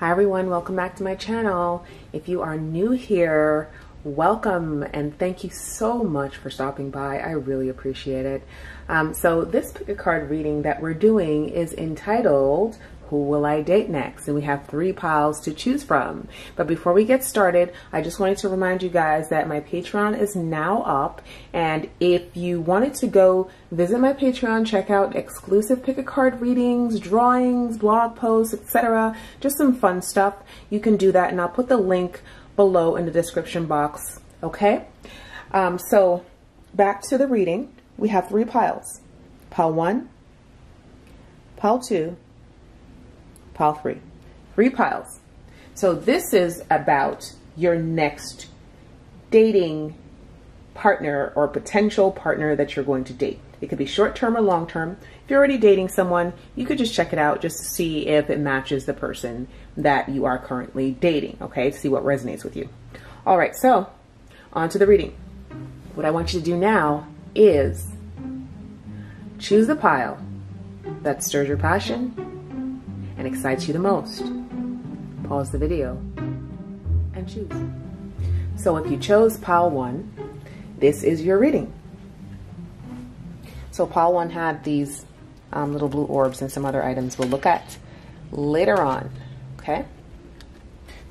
Hi everyone, welcome back to my channel. If you are new here, welcome and thank you so much for stopping by. I really appreciate it. So this pick a card reading that we're doing is entitled, Who Will I Date Next? And we have three piles to choose from. But before we get started, I just wanted to remind you guys that my Patreon is now up. And if you wanted to go visit my Patreon, check out exclusive pick a card readings, drawings, blog posts, etc. Just some fun stuff. You can do that and I'll put the link below in the description box, okay? So back to the reading. We have three piles. Pile 1, pile 2, pile 3. Three piles. So this is about your next dating partner or potential partner that you're going to date. It could be short-term or long-term. If you're already dating someone, you could just check it out just to see if it matches the person that you are currently dating, okay? To see what resonates with you. All right, so on to the reading. What I want you to do now is choose the pile that stirs your passion and excites you the most. Pause the video and choose. So if you chose pile 1, this is your reading. So pile 1 had these little blue orbs and some other items we'll look at later on, okay?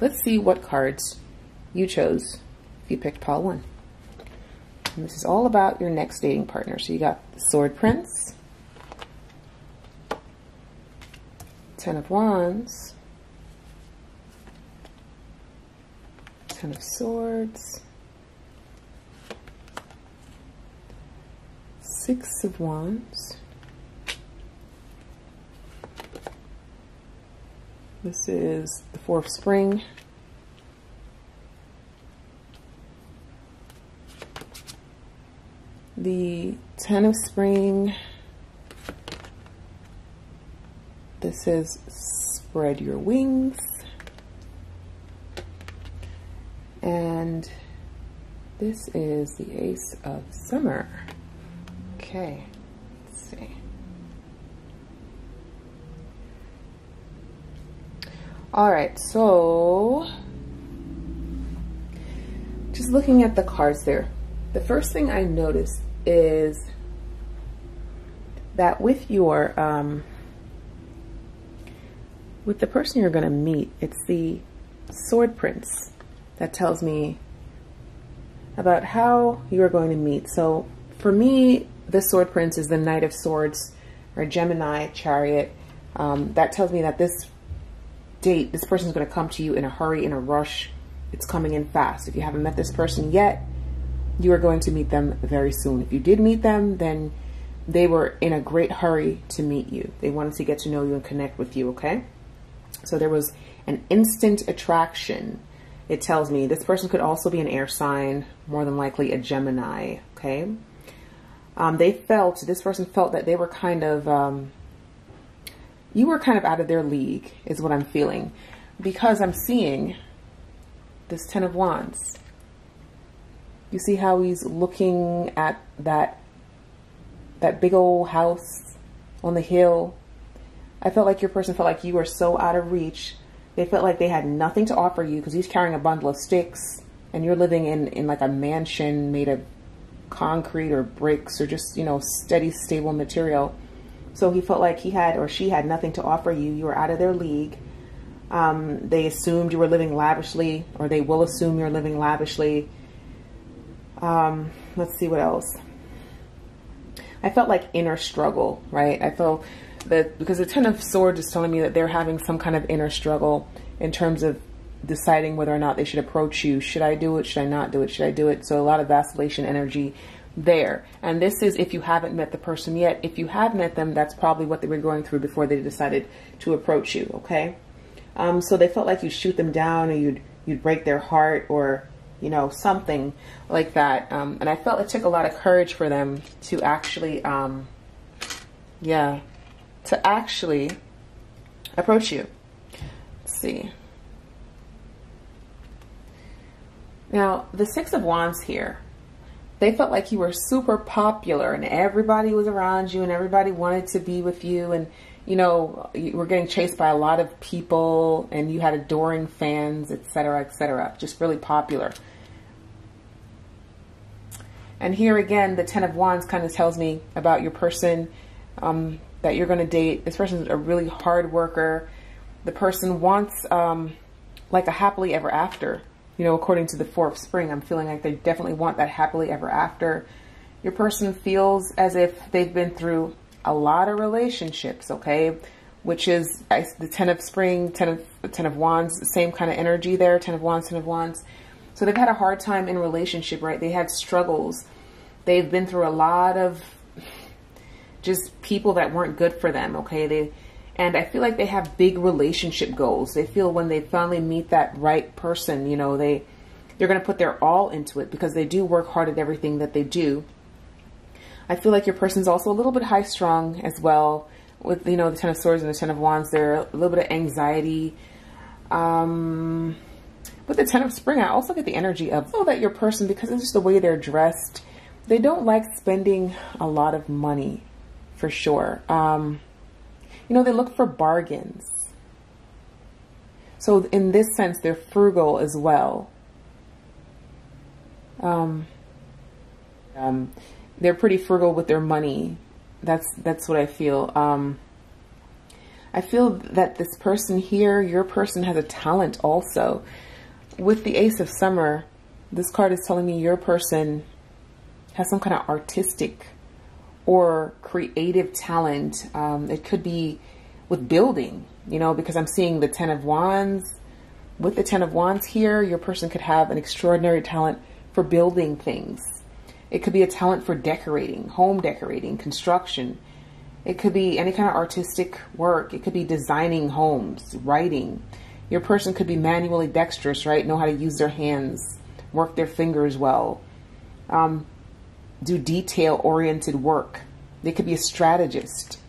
Let's see what cards you chose if you picked pile 1. And this is all about your next dating partner. So you got the Sword Prince, 10 of Wands, 10 of Swords, 6 of Wands. This is the 4 of Spring, the 10 of Spring. This is Spread Your Wings, and this is the Ace of Summer. Okay, let's see. All right, so just looking at the cards there, the first thing I notice is that with your with the person you're going to meet, it's the Sword Prince that tells me about how you are going to meet. So for me, the Sword Prince is the Knight of Swords or Gemini Chariot. That tells me that this date, this person's going to come to you in a hurry, in a rush. It's coming in fast. If you haven't met this person yet, you are going to meet them very soon. If you did meet them, then they were in a great hurry to meet you. They wanted to get to know you and connect with you, okay? So there was an instant attraction. It tells me this person could also be an air sign, more than likely a Gemini, okay? This person felt that they were kind of, you were kind of out of their league is what I'm feeling, because I'm seeing this 10 of Wands. You see how he's looking at that big old house on the hill. I felt like your person felt like you were so out of reach. They felt like they had nothing to offer you because he's carrying a bundle of sticks and you're living in like a mansion made of concrete or bricks or just, you know, steady, stable material. So he felt like he had, or she had, nothing to offer you. You were out of their league. They assumed you were living lavishly, or they will assume you're living lavishly. Let's see what else. I felt like inner struggle, right? I felt that because the 10 of Swords is telling me that they're having some kind of inner struggle in terms of deciding whether or not they should approach you. Should I do it? Should I not do it? Should I do it? So a lot of vacillation energy there. And this is if you haven't met the person yet. If you have met them, that's probably what they were going through before they decided to approach you, okay? So they felt like you'd shoot them down, or you'd break their heart, or, you know, something like that. And I felt it took a lot of courage for them to actually, to actually approach you. Let's see. Now, the 6 of Wands here, they felt like you were super popular and everybody was around you and everybody wanted to be with you and you know, were getting chased by a lot of people and you had adoring fans, etc., etc. Just really popular. And here again, the Ten of Wands kind of tells me about your person that you're going to date. This person's a really hard worker. The person wants like a happily ever after. You know, according to the Four of Spring, I'm feeling like they definitely want that happily ever after. Your person feels as if they've been through a lot of relationships, okay? Which is the Ten of Spring, Ten of Wands, same kind of energy there, Ten of Wands, Ten of Wands. So they've had a hard time in relationship, right? They had struggles. They've been through a lot of just people that weren't good for them, okay? And I feel like they have big relationship goals. They feel when they finally meet that right person, you know, they're going to put their all into it because they do work hard at everything that they do. I feel like your person's also a little bit high-strung as well with, you know, the Ten of Swords and the Ten of Wands. There, a little bit of anxiety. With the Ten of Spring, I also get the energy of, oh, that your person, because it's just the way they're dressed, they don't like spending a lot of money for sure. You know, they look for bargains. So in this sense, they're frugal as well. They're pretty frugal with their money. That's what I feel. I feel that this person here, your person, has a talent also. With the Ace of Summer, this card is telling me your person has some kind of artistic or creative talent. It could be with building, you know, because I'm seeing the Ten of Wands. With the Ten of Wands here, your person could have an extraordinary talent for building things. It could be a talent for decorating, home decorating, construction. It could be any kind of artistic work. It could be designing homes, writing. Your person could be manually dexterous, right? Know how to use their hands, work their fingers well, do detail-oriented work. They could be a strategist,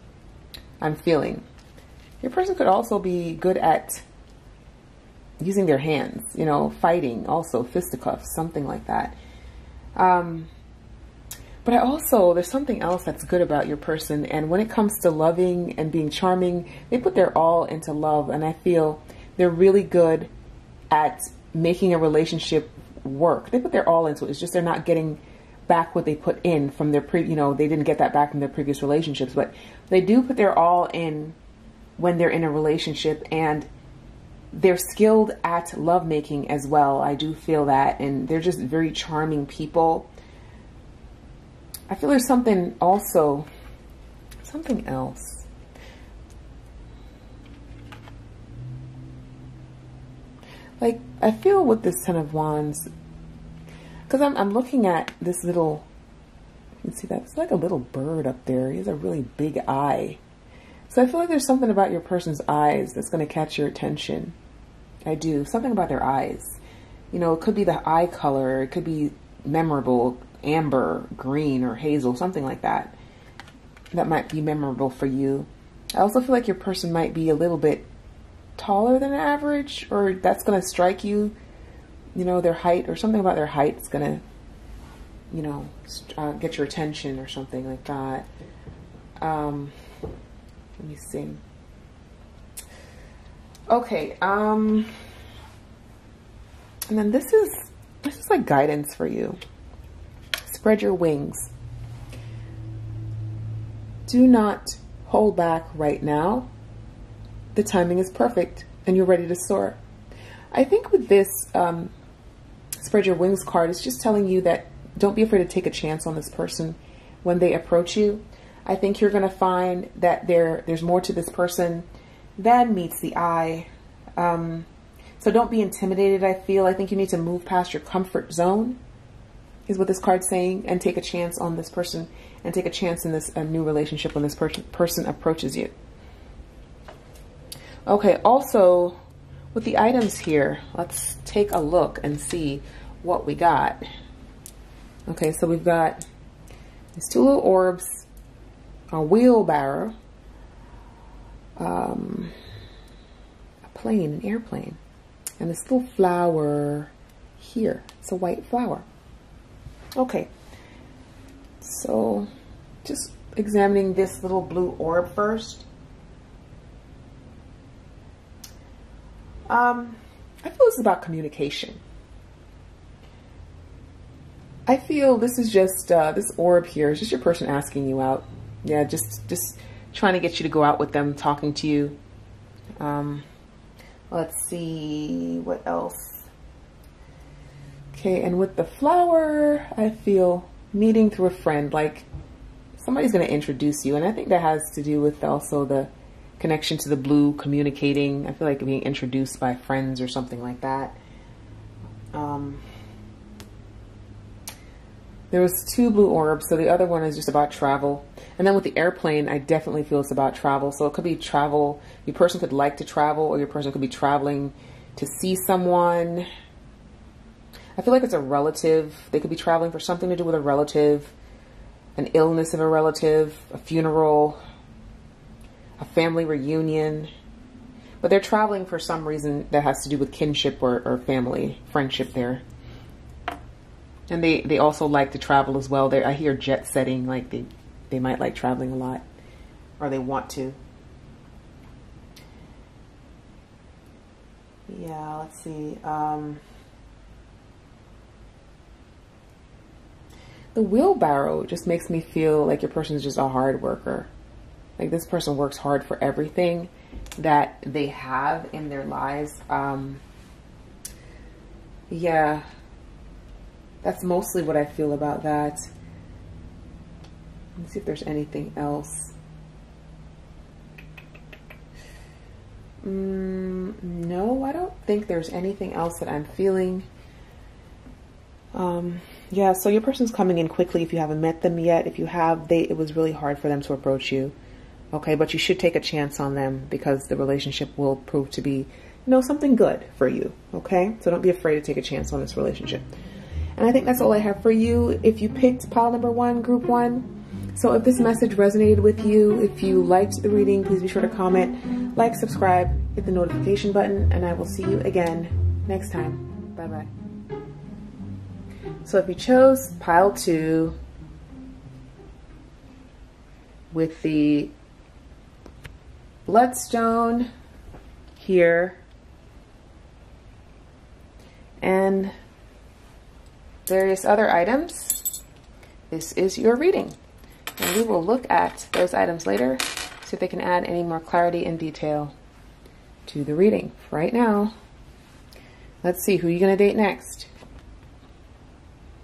I'm feeling. Your person could also be good at using their hands, you know, fighting also, fisticuffs, something like that. But I also, there's something else that's good about your person. And when it comes to loving and being charming, they put their all into love. And I feel they're really good at making a relationship work. They put their all into it. It's just they're not getting back what they put in from their you know, they didn't get that back from their previous relationships, but they do put their all in when they're in a relationship, and they're skilled at lovemaking as well. I do feel that, and they're just very charming people. I feel there's something also, something else. Like, I feel with this Ten of Wands, because I'm looking at this little, you can see that, it's like a little bird up there. He has a really big eye. So I feel like there's something about your person's eyes that's going to catch your attention. I do. Something about their eyes. You know, it could be the eye color. It could be memorable, amber, green, or hazel, something like that. That might be memorable for you. I also feel like your person might be a little bit taller than average, or that's going to strike you. You know, their height, or something about their height is going to, you know, get your attention or something like that. Let me see. Okay. And then this is like guidance for you. Spread your wings. Do not hold back right now. The timing is perfect and you're ready to soar. I think with this, Spread Your Wings card, it's just telling you that don't be afraid to take a chance on this person when they approach you. I think you're going to find that there's more to this person than meets the eye. So don't be intimidated, I feel. I think you need to move past your comfort zone, is what this card's saying, and take a chance on this person, and take a chance in this new relationship when this person approaches you. Okay, also, with the items here, let's take a look and see what we got. Okay, so we've got these two little orbs, a wheelbarrow, a plane, an airplane, and this little flower here. It's a white flower. Okay, so just examining this little blue orb first. I feel it's about communication. I feel this is just, this orb here is just your person asking you out. Yeah, just trying to get you to go out with them, talking to you. Let's see, what else? Okay, and with the flower, I feel meeting through a friend, like somebody's going to introduce you. And I think that has to do with also the connection to the blue, communicating. I feel like being introduced by friends or something like that. There was two blue orbs, so the other one is just about travel. And then with the airplane, I definitely feel it's about travel. So it could be travel. Your person could like to travel, or your person could be traveling to see someone. I feel like it's a relative. They could be traveling for something to do with a relative, an illness of a relative, a funeral, a family reunion. But they're traveling for some reason that has to do with kinship or family, friendship there. And they also like to travel as well. I hear jet setting, like they might like traveling a lot, or they want to. Yeah, let's see. The wheelbarrow just makes me feel like your person's just a hard worker. Like this person works hard for everything that they have in their lives. Yeah. That's mostly what I feel about that. Let's see if there's anything else. No, I don't think there's anything else that I'm feeling. Yeah, so your person's coming in quickly if you haven't met them yet. If you have, it was really hard for them to approach you. Okay, but you should take a chance on them because the relationship will prove to be, you know, something good for you. Okay, so don't be afraid to take a chance on this relationship. And I think that's all I have for you. If you picked pile number one, group one. So if this message resonated with you, if you liked the reading, please be sure to comment, like, subscribe, hit the notification button, and I will see you again next time. Bye-bye. So if you chose pile two with the bloodstone here and various other items, this is your reading, and we will look at those items later, so if they can add any more clarity and detail to the reading. For right now, let's see who you're going to date next.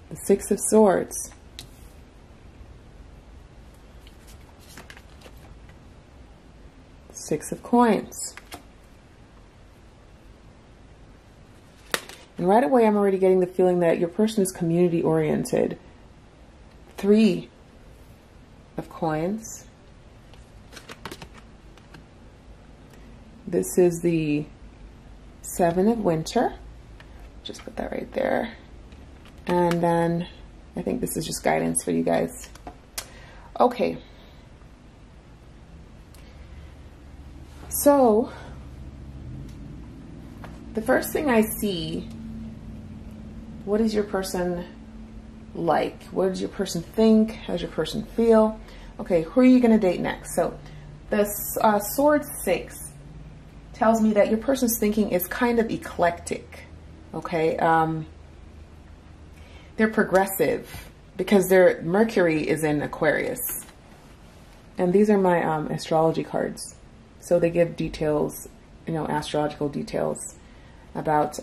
The Six of Swords, Six of Coins. And right away, I'm already getting the feeling that your person is community-oriented. Three of Coins. This is the Seven of Winter. Just put that right there. And then I think this is just guidance for you guys. Okay. So the first thing I see, what is your person like? What does your person think? How does your person feel? Okay, who are you going to date next? So the Sword Six tells me that your person's thinking is kind of eclectic, okay? They're progressive because their Mercury is in Aquarius. And these are my astrology cards. So they give details, you know, astrological details about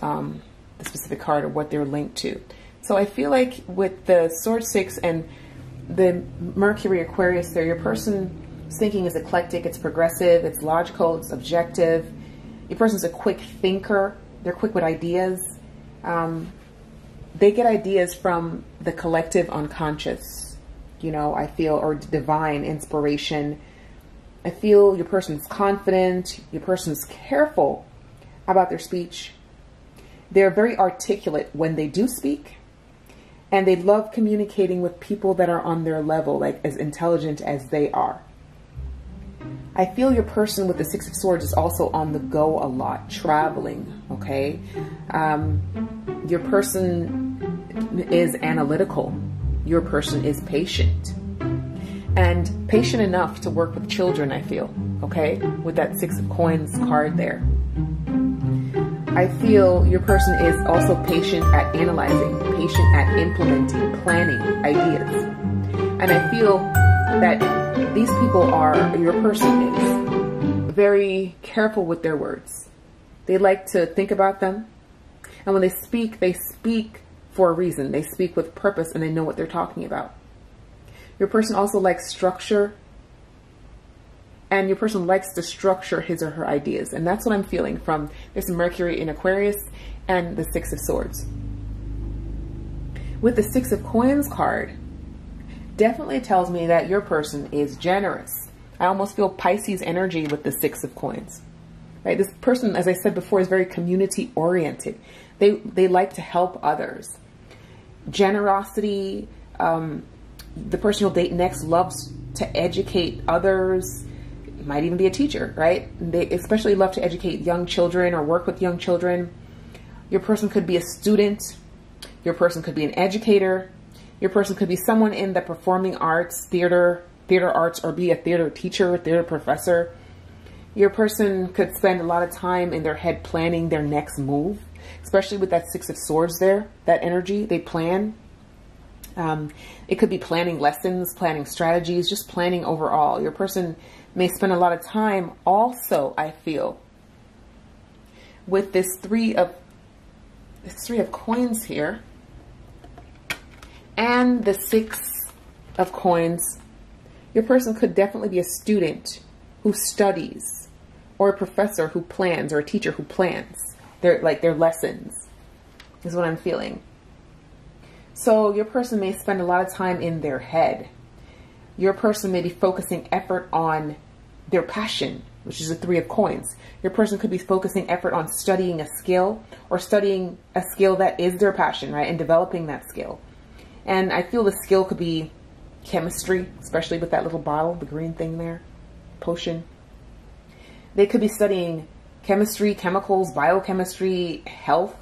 the specific card or what they're linked to. So I feel like with the Sword Six and the Mercury Aquarius there, your person's thinking is eclectic, it's progressive, it's logical, it's objective. Your person's a quick thinker. They're quick with ideas. They get ideas from the collective unconscious, you know, I feel, or divine inspiration. I feel your person's confident, your person's careful about their speech. They're very articulate when they do speak, and they love communicating with people that are on their level, like as intelligent as they are. I feel your person with the Six of Swords is also on the go a lot, traveling, okay? Your person is analytical. Your person is patient, and patient enough to work with children, I feel, okay? With that Six of Coins card there. I feel your person is also patient at analyzing, patient at implementing, planning ideas. And I feel that these people are, your person is, very careful with their words. They like to think about them. And when they speak for a reason. They speak with purpose and they know what they're talking about. Your person also likes structure. And your person likes to structure his or her ideas. And that's what I'm feeling from this Mercury in Aquarius and the Six of Swords. With the Six of Coins card, definitely tells me that your person is generous. I almost feel Pisces energy with the Six of Coins. Right? This person, as I said before, is very community oriented. They like to help others. Generosity, the person you'll date next loves to educate others. It might even be a teacher, right? They especially love to educate young children or work with young children. Your person could be a student. Your person could be an educator. Your person could be someone in the performing arts, theater arts, or be a theater teacher, theater professor. Your person could spend a lot of time in their head planning their next move, especially with that Six of Swords there, that energy, they plan. It could be planning lessons, planning strategies, just planning overall. Your person may spend a lot of time also, I feel, with this three of coins here and the Six of Coins. Your person could definitely be a student who studies, or a professor who plans, or a teacher who plans their lessons, is what I'm feeling. So your person may spend a lot of time in their head. Your person may be focusing effort on their passion, which is the Three of Coins. Your person could be focusing effort on studying a skill or studying a skill that is their passion, right? And developing that skill. And I feel the skill could be chemistry, especially with that little bottle, the green thing there, potion. They could be studying chemistry, chemicals, biochemistry, health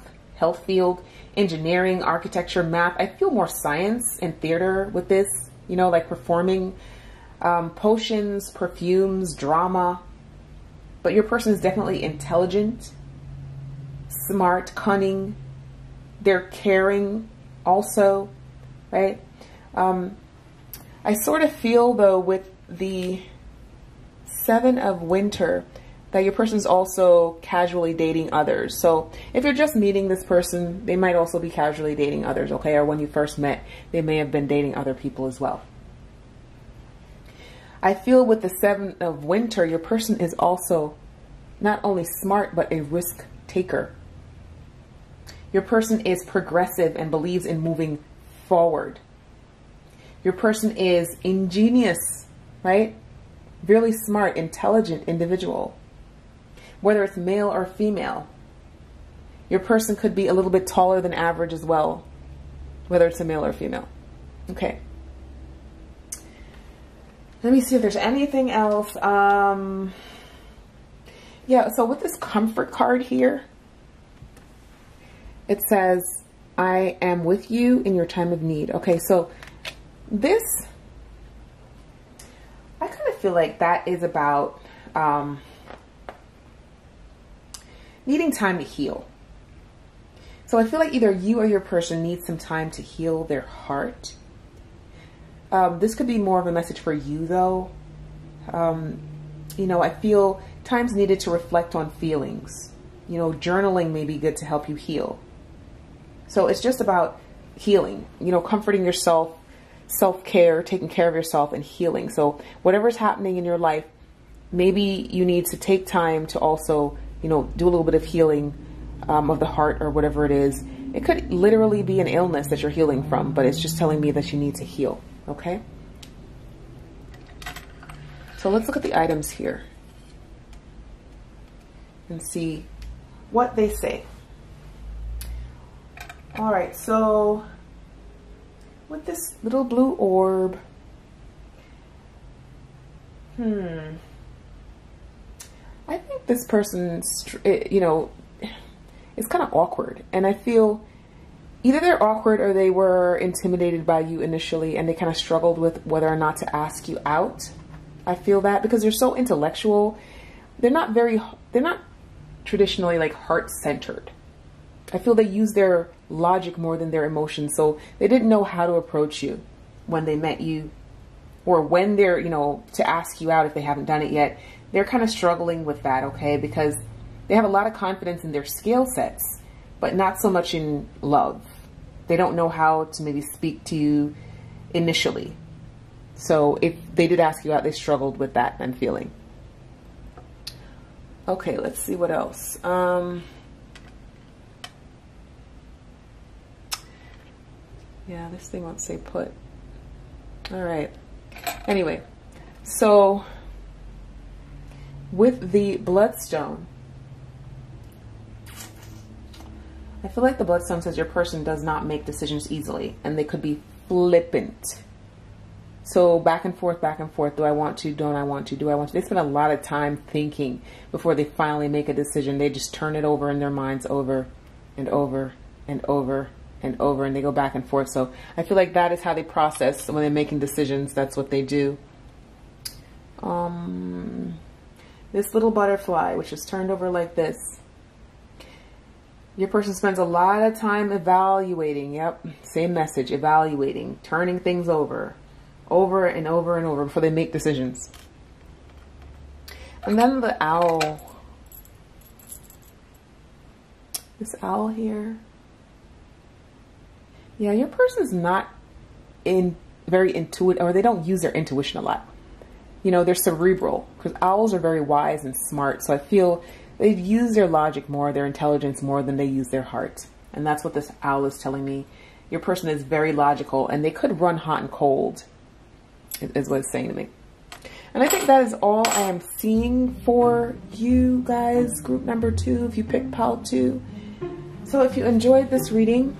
field, engineering, architecture, math. I feel more science and theater with this. You know, like performing, potions, perfumes, drama. But your person is definitely intelligent, smart, cunning. They're caring also, right? I sort of feel, though, with the Seven of Winter, that your person's also casually dating others. So if you're just meeting this person, they might also be casually dating others, okay? Or when you first met, they may have been dating other people as well. I feel with the Seven of Winter, your person is also not only smart, but a risk taker. Your person is progressive and believes in moving forward. Your person is ingenious, right? Really smart, intelligent individual. Whether it's male or female. Your person could be a little bit taller than average as well, whether it's a male or female. Okay. Let me see if there's anything else. Yeah, so with this comfort card here, it says, I am with you in your time of need. Okay, so this, I kind of feel like that is about needing time to heal. So I feel like either you or your person needs some time to heal their heart. This could be more of a message for you, though. You know, I feel time's needed to reflect on feelings. You know, journaling may be good to help you heal. So it's just about healing, you know, comforting yourself, self-care, taking care of yourself and healing. So whatever's happening in your life, maybe you need to take time to also, you know, do a little bit of healing of the heart or whatever it is. It could literally be an illness that you're healing from, but it's just telling me that you need to heal, okay? So let's look at the items here and see what they say. All right, so with this little blue orb, I think this person, you know, it's kind of awkward. And I feel either they're awkward or they were intimidated by you initially and they kind of struggled with whether or not to ask you out. I feel that because they're so intellectual. They're not traditionally like heart-centered. I feel they use their logic more than their emotions. So they didn't know how to approach you when they met you, or when they're, you know, to ask you out if they haven't done it yet. They're kind of struggling with that, okay? Because they have a lot of confidence in their skill sets, but not so much in love. They don't know how to maybe speak to you initially. So if they did ask you out, they struggled with that, I'm feeling. Okay, let's see what else. Yeah, this thing won't stay put. All right. Anyway, so with the bloodstone, I feel like the bloodstone says your person does not make decisions easily, and they could be flippant. So back and forth, do I want to, don't I want to, do I want to? They spend a lot of time thinking before they finally make a decision. They just turn it over in their minds over and over and over and over, and they go back and forth. So I feel like that is how they process when they're making decisions. That's what they do. This little butterfly, which is turned over like this. Your person spends a lot of time evaluating. Yep, same message, evaluating, turning things over, over and over and over before they make decisions. And then the owl. This owl here. Yeah, your person's not very intuitive, or they don't use their intuition a lot. You know, they're cerebral, because owls are very wise and smart. So I feel they use their logic more, their intelligence more than they use their heart. And that's what this owl is telling me. Your person is very logical, and they could run hot and cold, is what it's saying to me. And I think that is all I am seeing for you guys, group number 2, if you picked pile 2. So if you enjoyed this reading,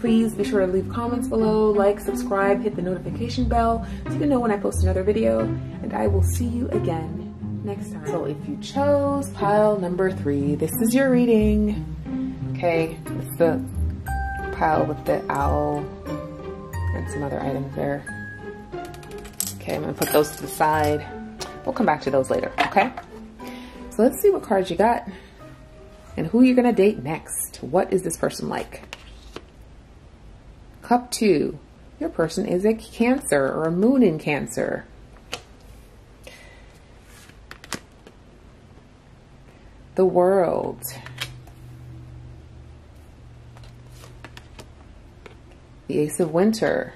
please be sure to leave comments below, like, subscribe, hit the notification bell so you know when I post another video, and I will see you again next time. So if you chose pile number 3, this is your reading. Okay, it's the pile with the owl and some other items there. Okay, I'm gonna put those to the side. We'll come back to those later, okay? So let's see what cards you got and who you're gonna date next. What is this person like? Cup 2, your person is a Cancer, or a moon in Cancer. The World. The Ace of Winter.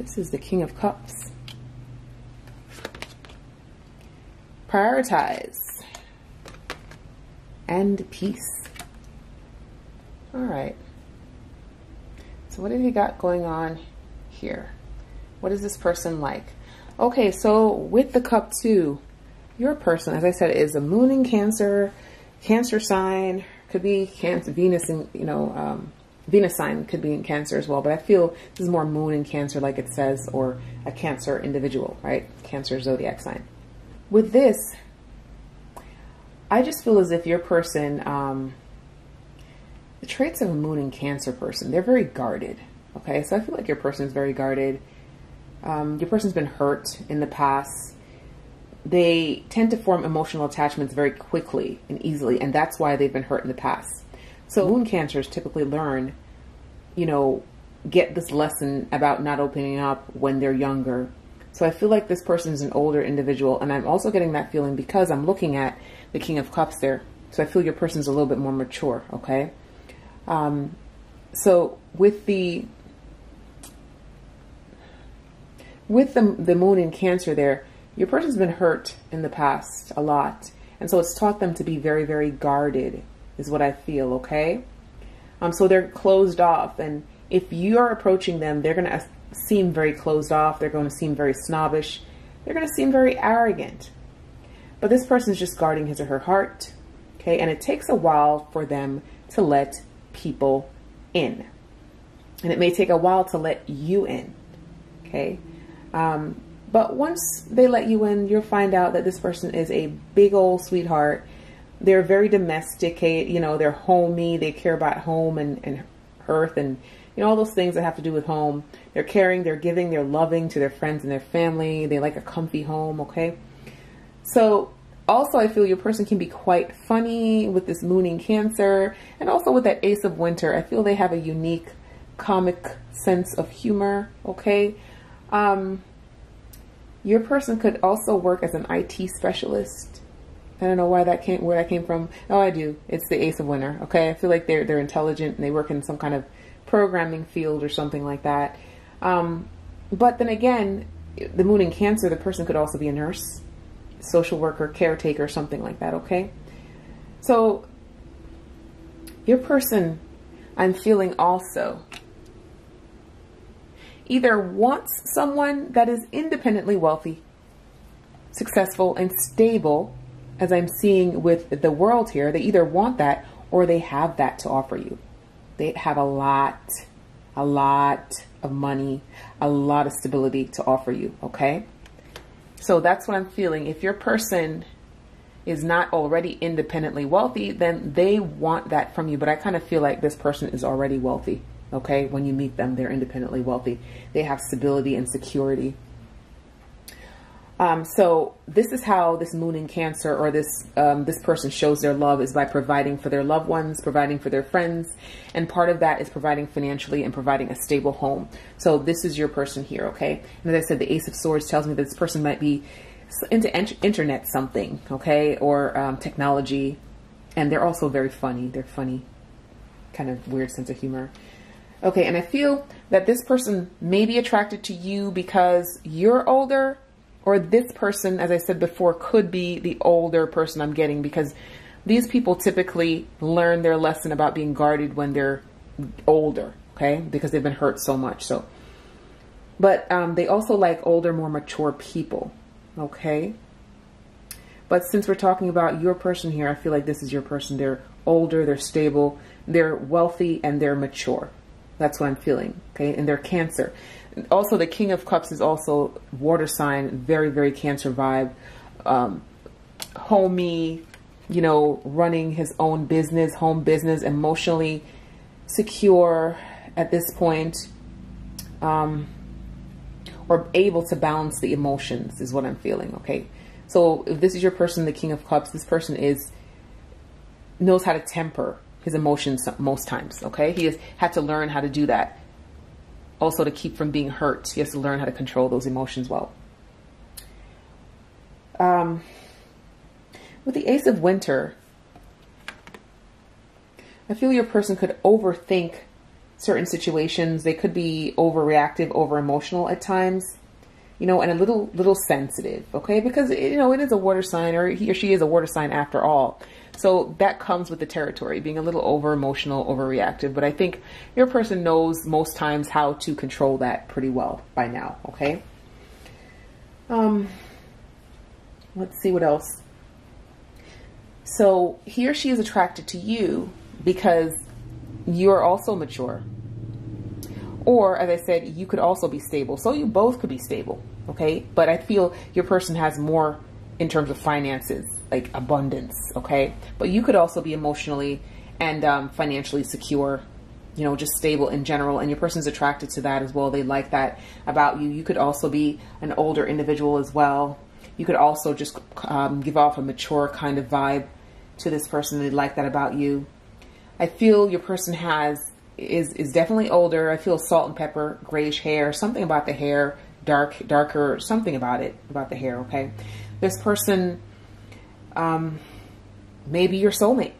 This is the King of Cups. Prioritize. And Peace. All right, so what have you got going on here? What is this person like? Okay, so with the cup 2, your person, as I said, is a moon in Cancer, Cancer sign, could be Cancer, Venus, and you know, Venus sign could be in Cancer as well, but I feel this is more moon in Cancer like it says, or a Cancer individual, right? Cancer zodiac sign. With this, I just feel as if your person, the traits of a moon and Cancer person, they're very guarded, okay? So I feel like your person is very guarded. Your person's been hurt in the past. They tend to form emotional attachments very quickly and easily, and that's why they've been hurt in the past. So moon Cancers typically learn, you know, get this lesson about not opening up when they're younger. So I feel like this person is an older individual, and I'm also getting that feeling because I'm looking at the King of Cups there. So I feel your person's a little bit more mature, okay? So with the moon in Cancer there, your person's been hurt in the past a lot. And so it's taught them to be very, very guarded is what I feel. Okay. So they're closed off, and if you are approaching them, they're going to seem very closed off. They're going to seem very snobbish. They're going to seem very arrogant, but this person's just guarding his or her heart. Okay. And it takes a while for them to let people in, and it may take a while to let you in, okay? But once they let you in, you'll find out that this person is a big old sweetheart. They're very domesticated, you know, they're homey, they care about home and earth and, you know, all those things that have to do with home. They're caring, they're giving, they're loving to their friends and their family. They like a comfy home, okay? So also, I feel your person can be quite funny with this moon in Cancer, and also with that Ace of Winter. I feel they have a unique comic sense of humor, okay? Your person could also work as an IT specialist. I don't know why that came, where that came from. Oh, I do. It's the Ace of Winter, okay? I feel like they're intelligent and they work in some kind of programming field or something like that. But then again, the moon in Cancer, the person could also be a nurse, social worker, caretaker, something like that, okay? So your person, I'm feeling also, either wants someone that is independently wealthy, successful, and stable, as I'm seeing with the World here. They either want that or they have that to offer you. They have a lot of money, a lot of stability to offer you, okay? So that's what I'm feeling. If your person is not already independently wealthy, then they want that from you. But I kind of feel like this person is already wealthy, okay? When you meet them, they're independently wealthy. They have stability and security. So this is how this moon in Cancer, or this person shows their love, is by providing for their loved ones, providing for their friends. And part of that is providing financially and providing a stable home. So this is your person here, okay? And as I said, the Ace of Swords tells me that this person might be into internet something, okay? Or technology. And they're also very funny. They're funny, kind of weird sense of humor. Okay, and I feel that this person may be attracted to you because you're older, or this person, as I said before, could be the older person I'm getting, because these people typically learn their lesson about being guarded when they're older, okay? Because they've been hurt so much. So, but they also like older, more mature people, okay? But since we're talking about your person here, I feel like this is your person. They're older, they're stable, they're wealthy, and they're mature. That's what I'm feeling, okay? And they're Cancer. Also, the King of Cups is also water sign, very, very Cancer vibe. Homey, you know, running his own business, home business, emotionally secure at this point. Or able to balance the emotions is what I'm feeling, okay? So if this is your person, the King of Cups, this person knows how to temper his emotions most times, okay? He has had to learn how to do that. Also, to keep from being hurt, he has to learn how to control those emotions well. With the Ace of Winter, I feel your person could overthink certain situations. They could be overreactive, over-emotional at times, you know, and a little sensitive, okay? Because, you know, it is a water sign, or he or she is a water sign after all. So that comes with the territory, being a little over-emotional, overreactive. But I think your person knows most times how to control that pretty well by now, okay? Let's see what else. So he or she is attracted to you because you're also mature. Or, as I said, you could also be stable. So you both could be stable, okay? But I feel your person has more in terms of finances, like abundance, okay? But you could also be emotionally and financially secure, you know, just stable in general, and your person's attracted to that as well. They like that about you. You could also be an older individual as well. You could also just give off a mature kind of vibe to this person. They like that about you. I feel your person is definitely older. I feel salt and pepper, grayish hair, something about the hair, darker, something about it, about the hair, okay? This person may be your soulmate.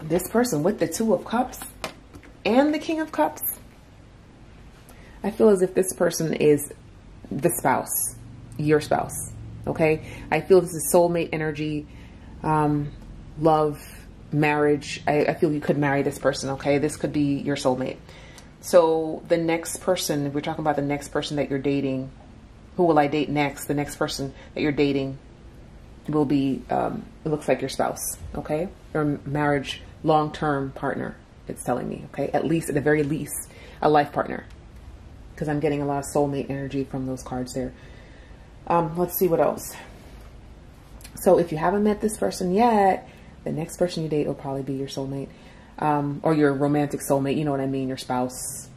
This person with the Two of Cups and the King of Cups. I feel as if this person is the spouse, your spouse, okay? I feel this is soulmate energy, love, marriage. I feel you could marry this person, okay? This could be your soulmate. So the next person, if we're talking about the next person that you're dating, who will I date next? The next person that you're dating will be, it looks like your spouse, okay? Or marriage, long-term partner, it's telling me, okay? At least, at the very least, a life partner. Because I'm getting a lot of soulmate energy from those cards there. Let's see what else. So if you haven't met this person yet, the next person you date will probably be your soulmate. Or your romantic soulmate, you know what I mean? Your spouse,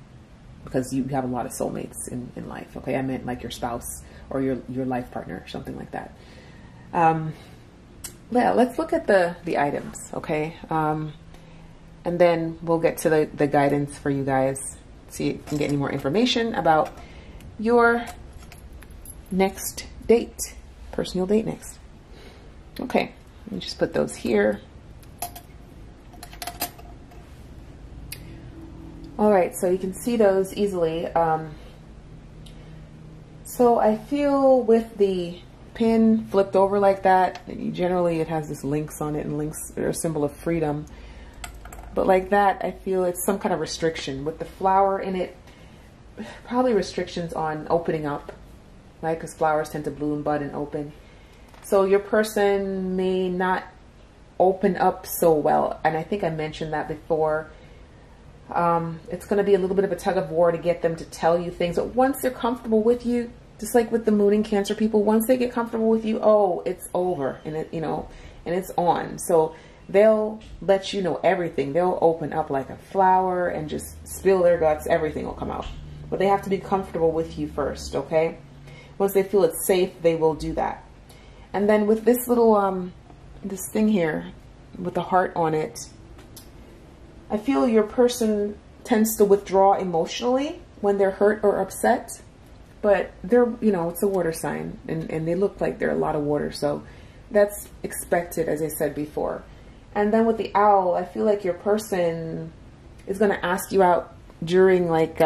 because you have a lot of soulmates in life, okay? I meant like your spouse or your life partner, something like that. Well, let's look at the items, okay? And then we'll get to the guidance for you guys so you can get any more information about your next date, person you'll date next. Okay, let me just put those here. All right, so you can see those easily. So I feel with the pin flipped over like that, generally it has this lynx on it, and lynx are a symbol of freedom. But like that, I feel it's some kind of restriction. With the flower in it, probably restrictions on opening up, right? Because flowers tend to bloom, bud, and open. So your person may not open up so well. And I think I mentioned that before. It's going to be a little bit of a tug of war to get them to tell you things. But once they're comfortable with you, just like with the moon and Cancer people, once they get comfortable with you, oh, it's over. And it, you know, and it's on. So they'll let you know everything. They'll open up like a flower and just spill their guts. Everything will come out. But they have to be comfortable with you first, okay? Once they feel it's safe, they will do that. And then with this little, this thing here with the heart on it, I feel your person tends to withdraw emotionally when they're hurt or upset. But they're, you know, it's a water sign, and they look like they're a lot of water. So that's expected, as I said before. And then with the owl, I feel like your person is going to ask you out during like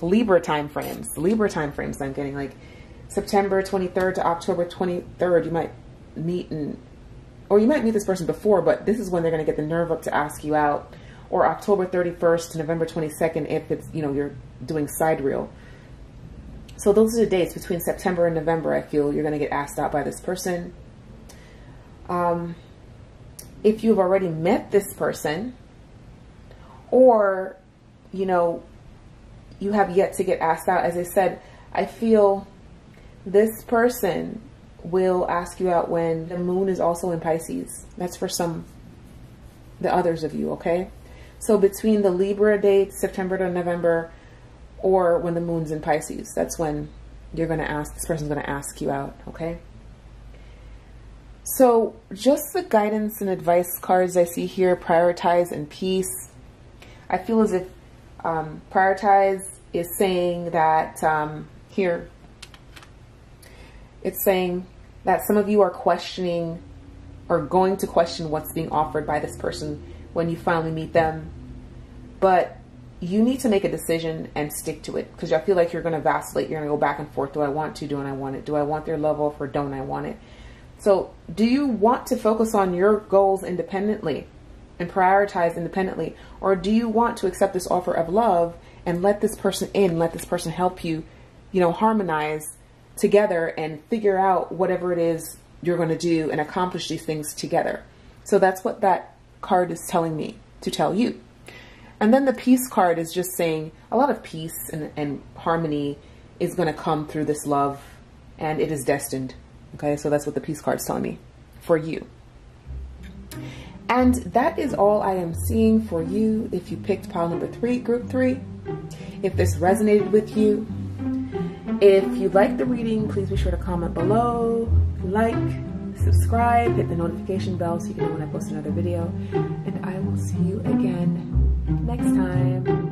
Libra time frames. Libra time frames I'm getting, like September 23rd to October 23rd. You might meet, or you might meet this person before, but this is when they're going to get the nerve up to ask you out. Or October 31st to November 22nd if it's, you know, you're doing side reel. So those are the dates between September and November. I feel you're going to get asked out by this person. If you've already met this person, or, you know, you have yet to get asked out, as I said, I feel this person will ask you out when the moon is also in Pisces. That's for some, the others of you, okay? So between the Libra dates, September to November, or when the moon's in Pisces, that's when you're going to ask, this person's going to ask you out, okay? So just the guidance and advice cards I see here, prioritize and peace. I feel as if prioritize is saying that here, it's saying that some of you are questioning or going to question what's being offered by this person when you finally meet them. But you need to make a decision and stick to it, because I feel like you're going to vacillate. You're going to go back and forth. Do I want to? Don't I want it? Do I want their love offer? Don't I want it? So do you want to focus on your goals independently and prioritize independently? Or do you want to accept this offer of love and let this person in, let this person help you, you know, harmonize together and figure out whatever it is you're going to do and accomplish these things together? So that's what that card is telling me to tell you. And then the peace card is just saying a lot of peace and harmony is going to come through this love, and it is destined. Okay, so that's what the peace card's telling me for you. And that is all I am seeing for you if you picked pile number 3, group 3. If this resonated with you, if you liked the reading, please be sure to comment below, like, subscribe, hit the notification bell so you can know when I post another video. And I will see you again next time.